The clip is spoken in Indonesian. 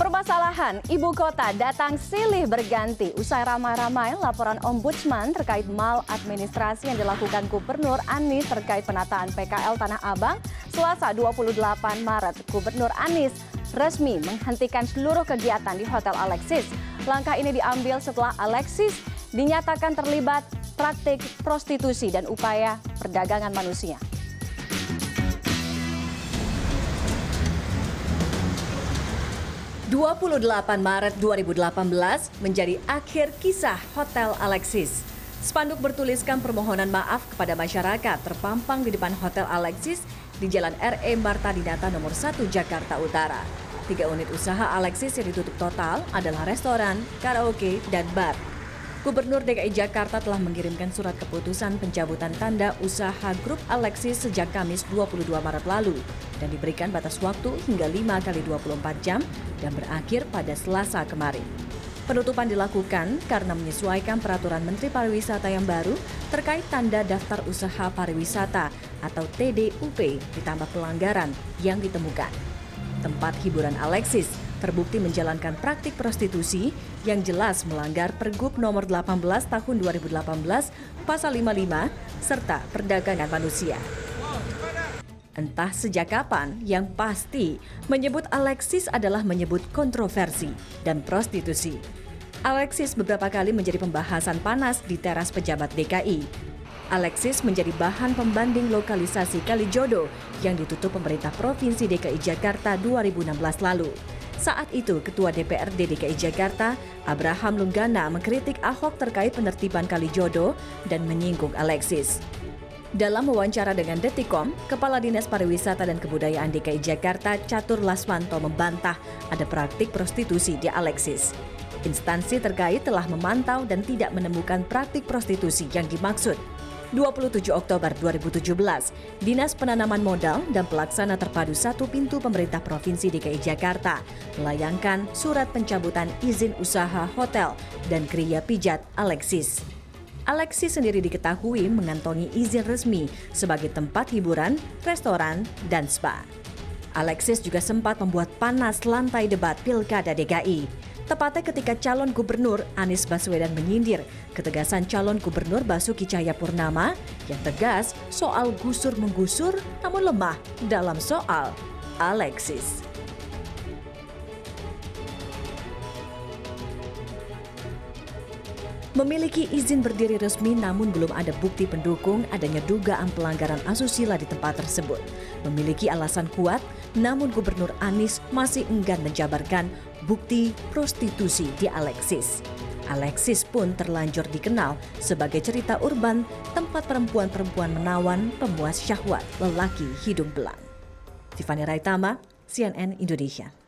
Permasalahan ibu kota datang silih berganti usai ramai-ramai laporan Ombudsman terkait maladministrasi yang dilakukan Gubernur Anies terkait penataan PKL Tanah Abang. Selasa 28 Maret, Gubernur Anies resmi menghentikan seluruh kegiatan di Hotel Alexis. Langkah ini diambil setelah Alexis dinyatakan terlibat praktik prostitusi dan upaya perdagangan manusia. Maret 28, 2018 menjadi akhir kisah Hotel Alexis. Spanduk bertuliskan permohonan maaf kepada masyarakat terpampang di depan Hotel Alexis di Jalan R.E. Martadinata nomor 1 Jakarta Utara. 3 unit usaha Alexis yang ditutup total adalah restoran, karaoke, dan bar. Gubernur DKI Jakarta telah mengirimkan surat keputusan pencabutan tanda usaha Grup Alexis sejak Kamis 22 Maret lalu dan diberikan batas waktu hingga 5x24 jam dan berakhir pada Selasa kemarin. Penutupan dilakukan karena menyesuaikan peraturan Menteri Pariwisata yang baru terkait tanda daftar usaha pariwisata atau TDUP ditambah pelanggaran yang ditemukan. Tempat hiburan Alexis terbukti menjalankan praktik prostitusi yang jelas melanggar Pergub nomor 18 tahun 2018 pasal 55 serta perdagangan manusia. Entah sejak kapan, yang pasti menyebut Alexis adalah menyebut kontroversi dan prostitusi. Alexis beberapa kali menjadi pembahasan panas di teras pejabat DKI. Alexis menjadi bahan pembanding lokalisasi Kalijodo yang ditutup pemerintah Provinsi DKI Jakarta 2016 lalu. Saat itu, Ketua DPRD DKI Jakarta, Abraham Lunggana, mengkritik Ahok terkait penertiban Kalijodo dan menyinggung Alexis. Dalam wawancara dengan Detikcom, Kepala Dinas Pariwisata dan Kebudayaan DKI Jakarta, Catur Laswanto, membantah ada praktik prostitusi di Alexis. Instansi terkait telah memantau dan tidak menemukan praktik prostitusi yang dimaksud. 27 Oktober 2017, Dinas Penanaman Modal dan Pelaksana Terpadu Satu Pintu Pemerintah Provinsi DKI Jakarta melayangkan surat pencabutan izin usaha hotel dan kriya pijat Alexis. Alexis sendiri diketahui mengantongi izin resmi sebagai tempat hiburan, restoran, dan spa. Alexis juga sempat membuat panas lantai debat Pilkada DKI. Tepatnya ketika calon gubernur Anies Baswedan menyindir ketegasan calon gubernur Basuki Cahaya Purnama yang tegas soal gusur-menggusur namun lemah dalam soal Alexis. Memiliki izin berdiri resmi namun belum ada bukti pendukung adanya dugaan pelanggaran asusila di tempat tersebut. Memiliki alasan kuat namun Gubernur Anies masih enggan menjabarkan bukti prostitusi di Alexis. Alexis pun terlanjur dikenal sebagai cerita urban, tempat perempuan-perempuan menawan, pemuas syahwat, lelaki hidung belang. Tiffany Raitama, CNN Indonesia.